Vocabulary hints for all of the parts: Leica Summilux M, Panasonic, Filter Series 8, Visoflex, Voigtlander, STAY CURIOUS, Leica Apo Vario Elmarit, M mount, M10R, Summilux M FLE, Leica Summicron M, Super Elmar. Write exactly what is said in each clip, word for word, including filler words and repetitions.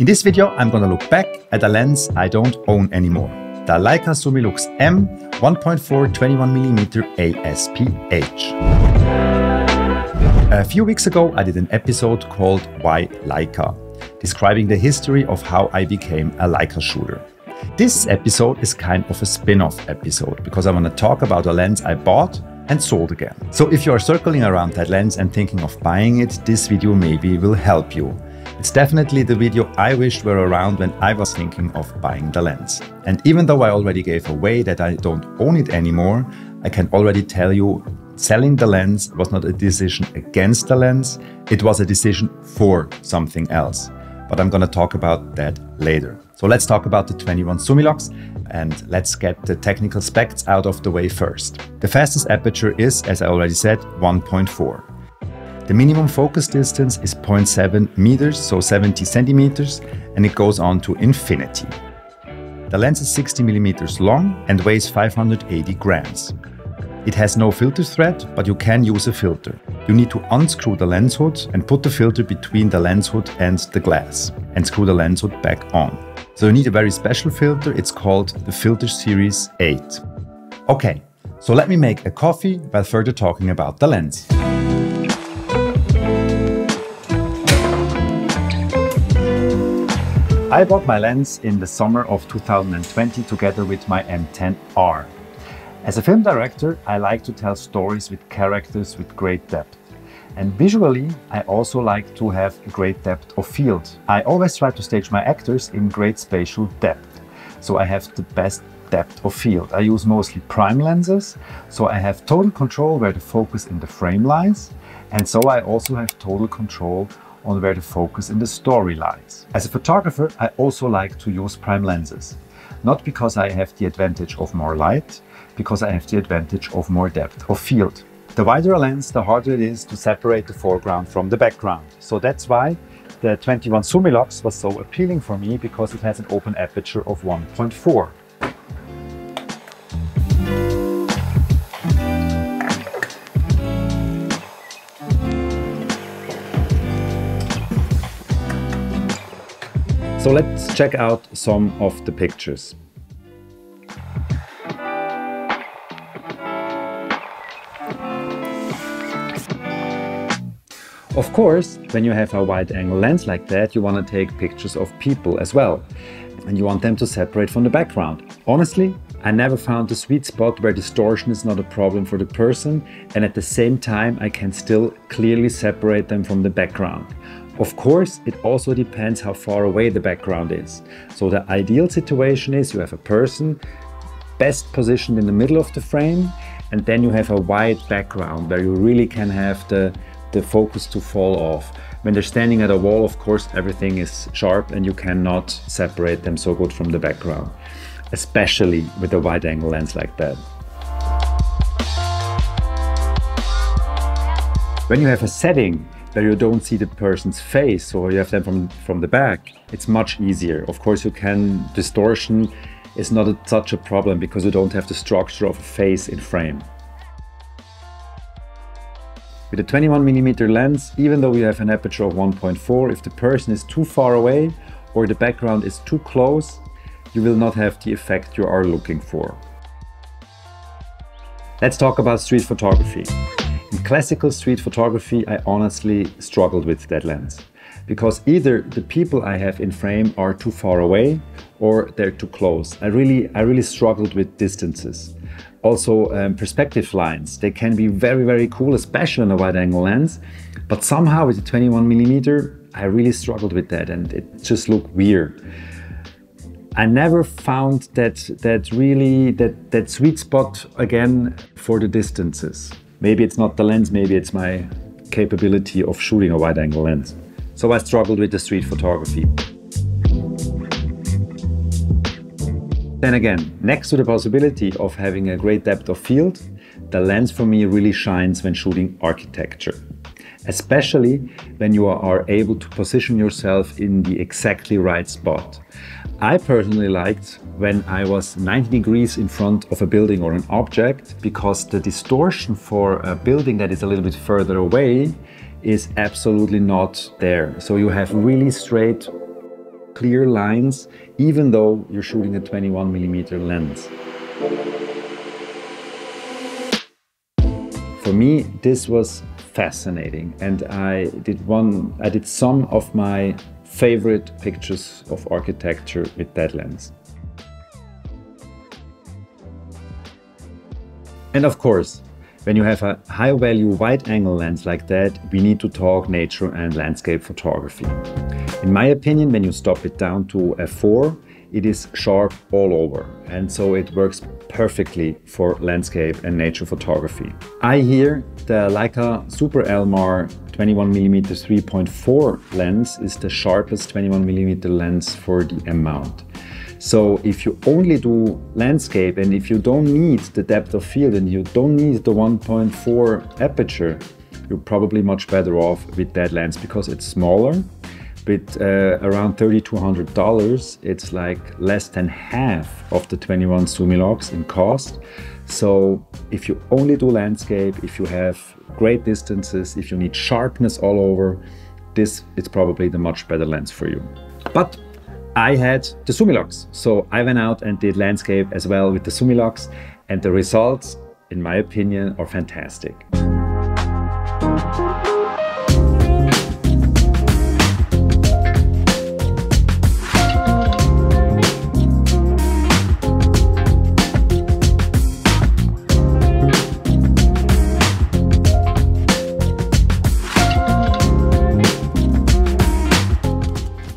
In this video, I'm gonna look back at a lens I don't own anymore, the Leica Summilux M one point four twenty-one millimeter A S P H. A few weeks ago, I did an episode called Why Leica, describing the history of how I became a Leica shooter. This episode is kind of a spin-off episode because I want to talk about a lens I bought and sold again. So if you are circling around that lens and thinking of buying it, this video maybe will help you. It's definitely the video I wished were around when I was thinking of buying the lens. And even though I already gave away that I don't own it anymore, I can already tell you selling the lens was not a decision against the lens, it was a decision for something else. But I'm gonna talk about that later. So let's talk about the twenty-one Summilux and let's get the technical specs out of the way first. The fastest aperture is, as I already said, one point four. The minimum focus distance is zero point seven meters, so seventy centimeters, and it goes on to infinity. The lens is sixty millimeters long and weighs five hundred eighty grams. It has no filter thread, but you can use a filter. You need to unscrew the lens hood and put the filter between the lens hood and the glass, and screw the lens hood back on. So you need a very special filter, it's called the Filter Series eight. Okay, so let me make a coffee while further talking about the lens. I bought my lens in the summer of two thousand twenty together with my M ten R. As a film director, I like to tell stories with characters with great depth. And visually, I also like to have great depth of field. I always try to stage my actors in great spatial depth, so I have the best depth of field. I use mostly prime lenses, so I have total control where the focus in the frame lies, and so I also have total control on where the focus in the story lies. As a photographer, I also like to use prime lenses. Not because I have the advantage of more light, because I have the advantage of more depth of field. The wider a lens, the harder it is to separate the foreground from the background. So that's why the twenty-one Summilux was so appealing for me, because it has an open aperture of one point four. So let's check out some of the pictures. Of course, when you have a wide-angle lens like that, you want to take pictures of people as well. And you want them to separate from the background. Honestly, I never found the sweet spot where distortion is not a problem for the person, and at the same time I can still clearly separate them from the background. Of course, it also depends how far away the background is. So the ideal situation is you have a person best positioned in the middle of the frame, and then you have a wide background where you really can have the, the focus to fall off. When they're standing at a wall, of course, everything is sharp and you cannot separate them so good from the background, especially with a wide angle lens like that. When you have a setting where you don't see the person's face or you have them from, from the back, it's much easier. Of course, you can, distortion is not a, such a problem because you don't have the structure of a face in frame. With a twenty-one millimeter lens, even though you have an aperture of one point four, if the person is too far away or the background is too close, you will not have the effect you are looking for. Let's talk about street photography. In classical street photography, I honestly struggled with that lens, because either the people I have in frame are too far away or they're too close. I really, I really struggled with distances. Also um, perspective lines, they can be very, very cool, especially on a wide angle lens, but somehow with a twenty-one millimeter, I really struggled with that and it just looked weird. I never found that, that really, that, that sweet spot again for the distances. Maybe it's not the lens, maybe it's my capability of shooting a wide-angle lens. So I struggled with the street photography. Then again, next to the possibility of having a great depth of field, the lens for me really shines when shooting architecture. Especially when you are able to position yourself in the exactly right spot. I personally liked when I was ninety degrees in front of a building or an object, because the distortion for a building that is a little bit further away is absolutely not there. So you have really straight clear lines, even though you're shooting a twenty-one millimeter lens. For me, this was fascinating, and I did one, I did some of my favorite pictures of architecture with that lens. And of course, when you have a high-value wide-angle lens like that, we need to talk nature and landscape photography. In my opinion, when you stop it down to f four, it is sharp all over, and so it works perfectly for landscape and nature photography. I hear the Leica Super Elmar twenty-one millimeter three point four lens is the sharpest twenty-one millimeter lens for the M mount. So if you only do landscape and if you don't need the depth of field and you don't need the one point four aperture, you're probably much better off with that lens because it's smaller. With uh, around thirty-two hundred dollars, it's like less than half of the twenty-one Summilux in cost. So if you only do landscape, if you have great distances, if you need sharpness all over, this is probably the much better lens for you. But I had the Summilux, so I went out and did landscape as well with the Summilux, and the results, in my opinion, are fantastic.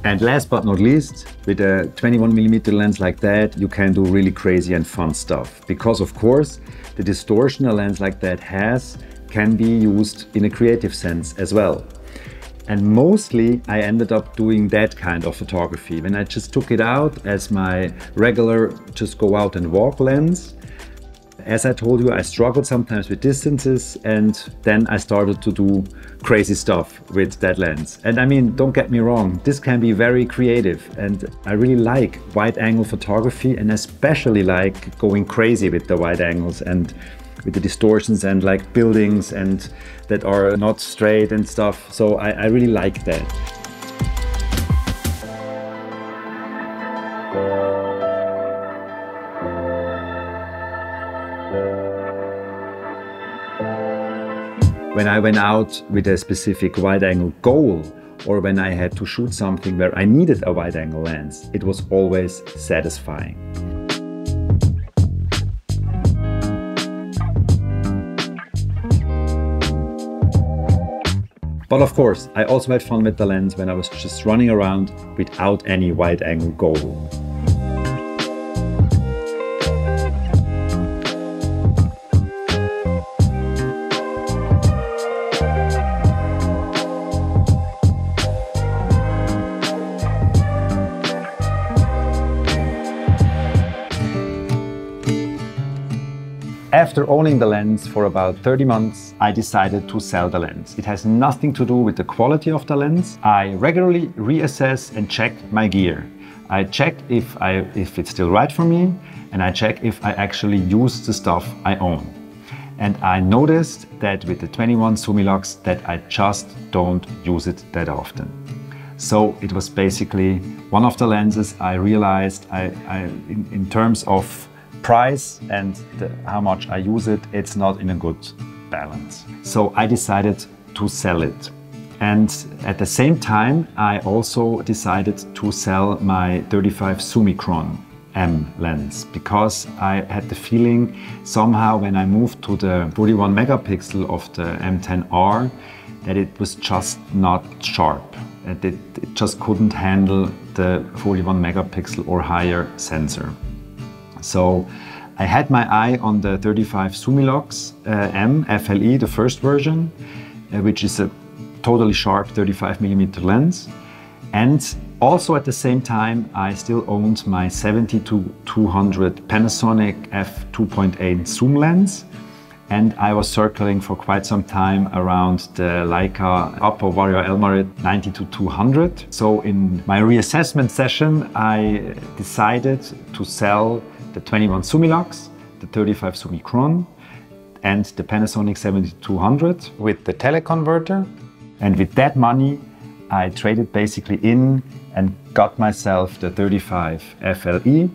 And last but not least, with a twenty-one millimeter lens like that, you can do really crazy and fun stuff. Because of course, the distortion a lens like that has can be used in a creative sense as well. And mostly I ended up doing that kind of photography. When I just took it out as my regular just go out and walk lens. As I told you, I struggled sometimes with distances, and then I started to do crazy stuff with that lens. And I mean, don't get me wrong, this can be very creative, and I really like wide-angle photography, and especially like going crazy with the wide angles and with the distortions and like buildings and that are not straight and stuff. So I, I really like that. When I went out with a specific wide-angle goal, or when I had to shoot something where I needed a wide-angle lens, it was always satisfying. But of course, I also had fun with the lens when I was just running around without any wide-angle goal. After owning the lens for about thirty months, I decided to sell the lens. It has nothing to do with the quality of the lens. I regularly reassess and check my gear. I check if, I, if it's still right for me, and I check if I actually use the stuff I own. And I noticed that with the twenty-one Summilux that I just don't use it that often. So it was basically one of the lenses I realized I, I, in, in terms of price and the, how much I use it, it's not in a good balance. So I decided to sell it. And at the same time, I also decided to sell my thirty-five Summicron M lens, because I had the feeling somehow when I moved to the forty-one megapixel of the M ten R that it was just not sharp. It, it, it just couldn't handle the forty-one megapixel or higher sensor. So I had my eye on the thirty-five Summilux uh, M F L E, the first version, uh, which is a totally sharp thirty-five millimeter lens. And also at the same time, I still owned my seventy to two hundred Panasonic f two point eight zoom lens. And I was circling for quite some time around the Leica Apo Vario Elmarit ninety to two hundred. So in my reassessment session, I decided to sell the twenty-one Summilux, the thirty-five Summicron, and the Panasonic seventy-two hundred with the teleconverter. And with that money, I traded basically in and got myself the thirty-five F L E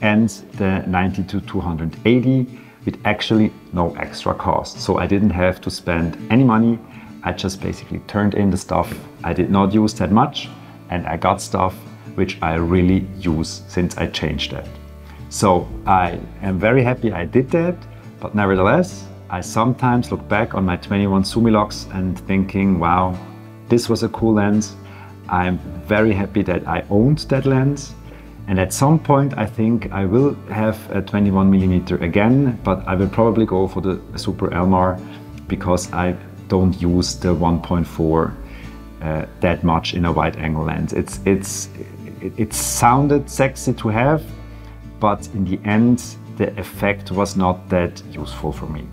and the ninety to two eighty with actually no extra cost. So I didn't have to spend any money. I just basically turned in the stuff I did not use that much, and I got stuff which I really use since I changed that. So I am very happy I did that, but nevertheless, I sometimes look back on my twenty-one Summilux and thinking, wow, this was a cool lens. I'm very happy that I owned that lens. And at some point, I think I will have a twenty-one millimeter again, but I will probably go for the Super Elmar because I don't use the one point four uh, that much in a wide angle lens. It's, it's, it, it sounded sexy to have, but in the end, the effect was not that useful for me.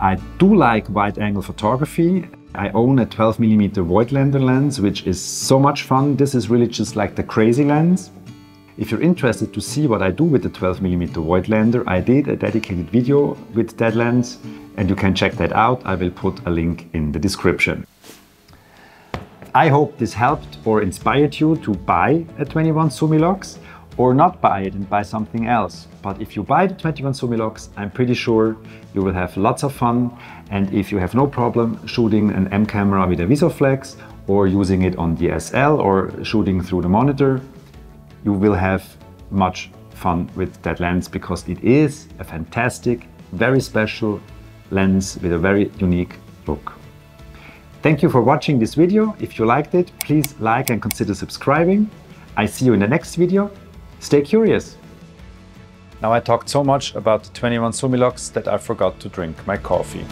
I do like wide angle photography. I own a twelve millimeter Voigtlander lens, which is so much fun. This is really just like the crazy lens. If you're interested to see what I do with the twelve millimeter Voigtlander, I did a dedicated video with that lens and you can check that out. I will put a link in the description. I hope this helped or inspired you to buy a twenty-one Summilux, or not buy it and buy something else. But if you buy the twenty-one Summilux, I'm pretty sure you will have lots of fun. And if you have no problem shooting an M camera with a Visoflex or using it on D S L or shooting through the monitor, you will have much fun with that lens because it is a fantastic, very special lens with a very unique look. Thank you for watching this video. If you liked it, please like and consider subscribing. I see you in the next video. Stay curious. Now I talked so much about the twenty-one Summilux that I forgot to drink my coffee.